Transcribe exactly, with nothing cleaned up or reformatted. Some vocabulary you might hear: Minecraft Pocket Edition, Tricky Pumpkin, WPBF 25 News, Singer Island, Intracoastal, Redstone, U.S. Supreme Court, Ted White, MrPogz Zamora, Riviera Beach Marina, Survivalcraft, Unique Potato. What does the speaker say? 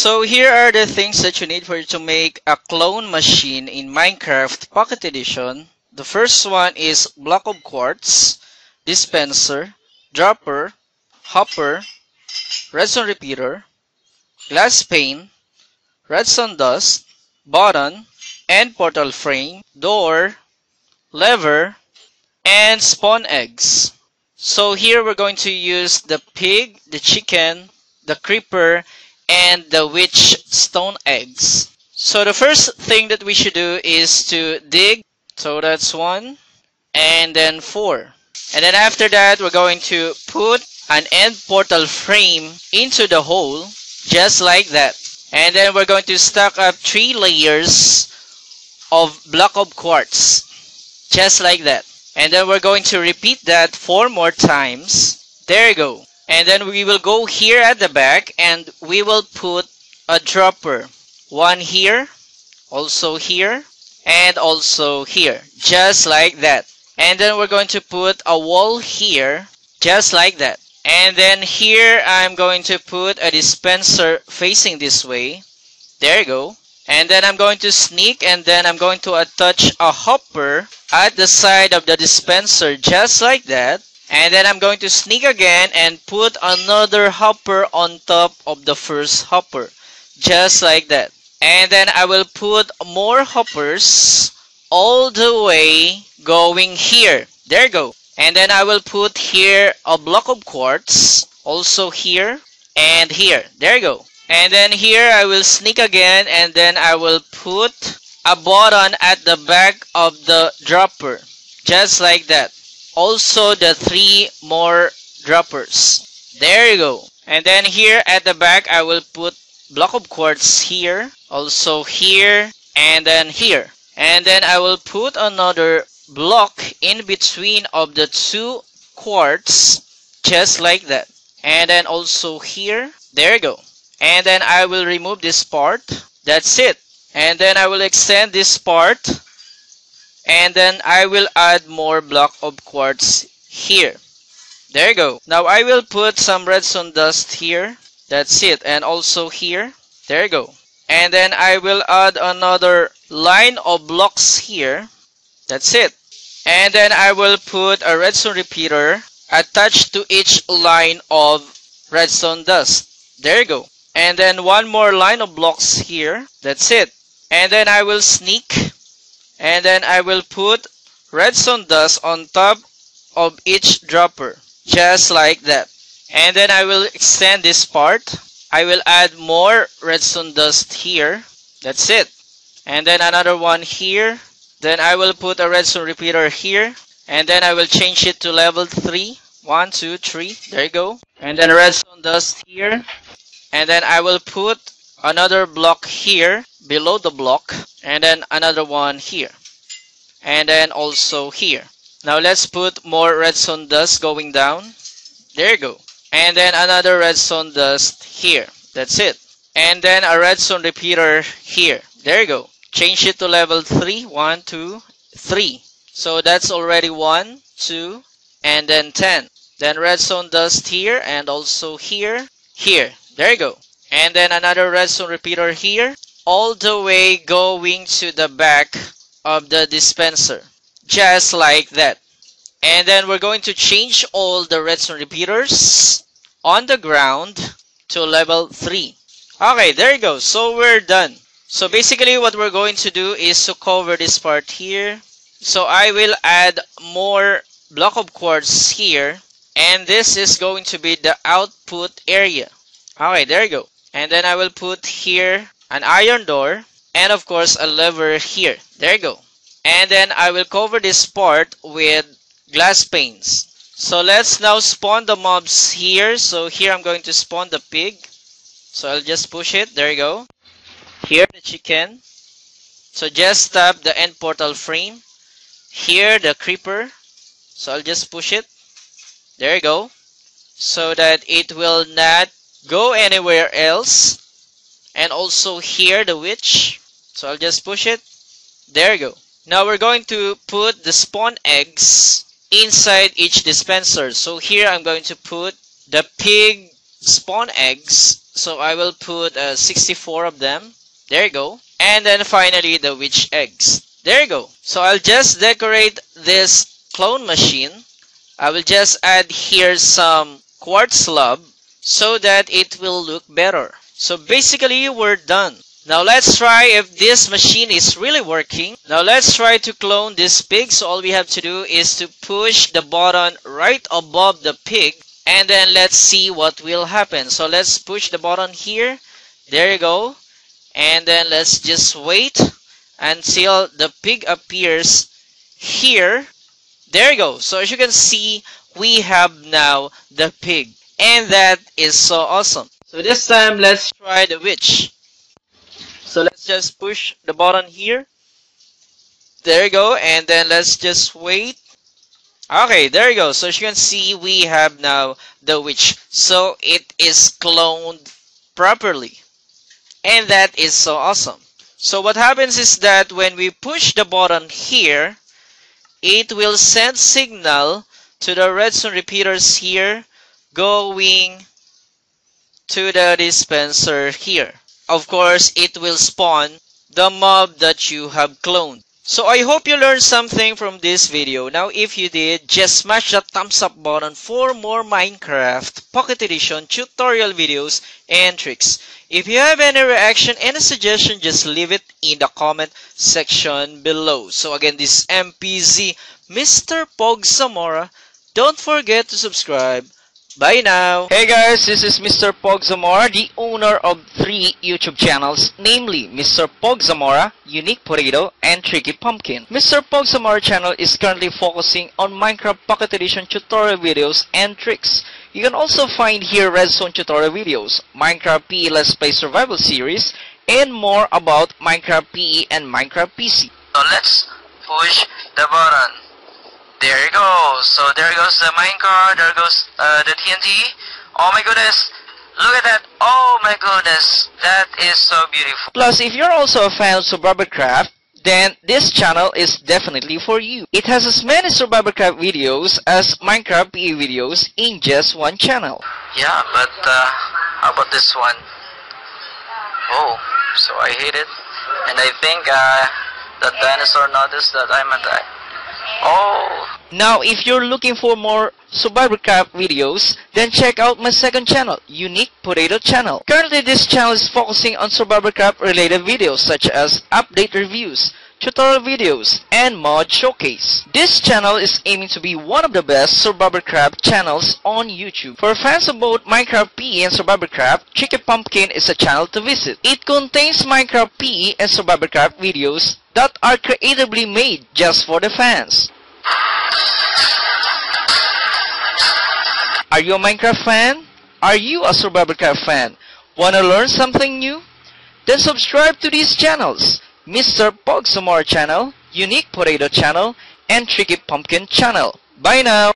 So here are the things that you need for you to make a clone machine in Minecraft Pocket Edition. The first one is block of quartz, dispenser, dropper, hopper, redstone repeater, glass pane, redstone dust, button, and portal frame, door, lever, and spawn eggs. So here we're going to use the pig, the chicken, the creeper, and the witch stone eggs. So the first thing that we should do is to dig. So that's one, and then four. And then after that, we're going to put an end portal frame into the hole, just like that. And then we're going to stack up three layers of block of quartz, just like that. And then we're going to repeat that four more times. There you go. And then we will go here at the back and we will put a dropper, one here, also here, and also here, just like that. And then we're going to put a wall here, just like that. And then here I'm going to put a dispenser facing this way. There you go. And then I'm going to sneak, and then I'm going to attach a hopper at the side of the dispenser, just like that. And then I'm going to sneak again and put another hopper on top of the first hopper, just like that. And then I will put more hoppers all the way going here. There you go. And then I will put here a block of quartz, also here and here. There you go. And then here I will sneak again, and then I will put a button at the back of the dropper, just like that. Also the three more droppers. There you go. And then here at the back I will put block of quartz here, also here, and then here. And then I will put another block in between of the two quartz, just like that. And then also here. There you go. And then I will remove this part. That's it. And then I will extend this part, and then I will add more block of quartz here. There you go. Now I will put some redstone dust here. That's it. And also here. There you go. And then I will add another line of blocks here. That's it. And then I will put a redstone repeater attached to each line of redstone dust. There you go. And then one more line of blocks here. That's it. And then I will sneak, and then I will put redstone dust on top of each dropper, just like that. And then I will extend this part. I will add more redstone dust here. That's it. And then another one here. Then I will put a redstone repeater here, and then I will change it to level three. One, two, three. There you go. And then redstone dust here. And then I will put another block here below the block, and then another one here, and then also here. Now let's put more redstone dust going down. There you go. And then another redstone dust here. That's it. And then a redstone repeater here. There you go. Change it to level three. One, two, three. So that's already one, two, and then ten. Then redstone dust here, and also here, here. There you go. And then another redstone repeater here, all the way going to the back of the dispenser, just like that. And then we're going to change all the redstone repeaters on the ground to level three. Okay, there you go. So we're done. So basically what we're going to do is to cover this part here. So I will add more block of quartz here, and this is going to be the output area. Alright, there you go. And then I will put here an iron door, and of course a lever here. There you go. And then I will cover this part with glass panes. So let's now spawn the mobs here. So here I'm going to spawn the pig. So I'll just push it. There you go. Here the chicken. So just tap the end portal frame. Here the creeper. So I'll just push it. There you go. So that it will not go anywhere else. And also here the witch. So I'll just push it. There you go. Now we're going to put the spawn eggs inside each dispenser. So here I'm going to put the pig spawn eggs So I will put uh, sixty-four of them. There you go. And then finally the witch eggs. There you go. So I'll just decorate this clone machine. I will just add here some quartz slab so that it will look better. So basically we're done. Now let's try if this machine is really working. Now let's try to clone this pig. So all we have to do is to push the button right above the pig. And then let's see what will happen. So let's push the button here. There you go. And then let's just wait until the pig appears here. There you go. So as you can see, we have now the pig. And that is so awesome. So this time, let's try the witch. So let's just push the button here. There you go. And then let's just wait. Okay, there you go. So as you can see, we have now the witch. So it is cloned properly. And that is so awesome. So what happens is that when we push the button here, it will send signal to the redstone repeaters here, going to the dispenser here. Of course, it will spawn the mob that you have cloned. So I hope you learned something from this video. Now if you did, just smash the thumbs up button for more Minecraft Pocket Edition tutorial videos and tricks. If you have any reaction, any suggestion, just leave it in the comment section below. So again, this is M P Z, MrPogz Zamora. Don't forget to subscribe. Bye now. Hey guys, this is MrPogz Zamora, the owner of three YouTube channels, namely MrPogz Zamora, Unique Potato, and Tricky Pumpkin. MrPogz Zamora channel is currently focusing on Minecraft Pocket Edition tutorial videos and tricks. You can also find here Redstone tutorial videos, Minecraft P E Let's Play Survival Series, and more about Minecraft P E and Minecraft P C. So let's push the button. There you go. So there goes the minecart, there goes uh, the T N T. Oh my goodness, look at that. Oh my goodness, that is so beautiful. Plus, if you're also a fan of Survivalcraft, then this channel is definitely for you. It has as many Survivalcraft videos as Minecraft P E videos in just one channel. Yeah, but uh, how about this one? Oh, so I hate it. And I think uh, the dinosaur noticed that I'm attacked. Oh. Now, if you're looking for more Survivalcraft videos, then check out my second channel, Unique Potato channel. Currently, this channel is focusing on Survivalcraft related videos such as update reviews, tutorial videos, and mod showcase. This channel is aiming to be one of the best Survivalcraft channels on YouTube. For fans of both Minecraft P E and Survivalcraft, Tricky Pumpkin is a channel to visit. It contains Minecraft P E and Survivalcraft videos that are creatively made just for the fans. Are you a Minecraft fan? Are you a Survivalcraft fan? Wanna learn something new? Then subscribe to these channels, MrPogz Zamora channel, Unique Potato channel, and Tricky Pumpkin channel. Bye now!